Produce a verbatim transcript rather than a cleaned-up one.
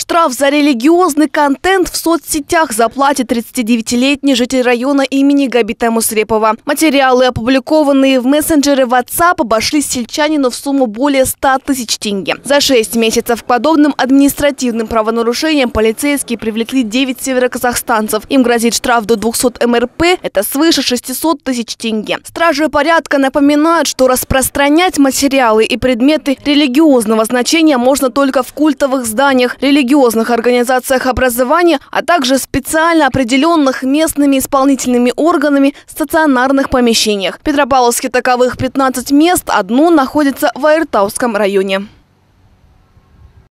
Штраф за религиозный контент в соцсетях заплатит тридцатидевятилетний житель района имени Габита Мусрепова. Материалы, опубликованные в мессенджере WhatsApp, обошлись сельчанину в сумму более ста тысяч тенге. За шесть месяцев к подобным административным правонарушениям полицейские привлекли девять североказахстанцев. Им грозит штраф до двухсот эм эр пэ, это свыше шестисот тысяч тенге. Стражи порядка напоминают, что распространять материалы и предметы религиозного значения можно только в культовых зданиях, религиозных организациях образования, а также специально определенных местными исполнительными органами стационарных помещениях. В Петропавловске таковых пятнадцать мест, одно находится в Айыртауском районе.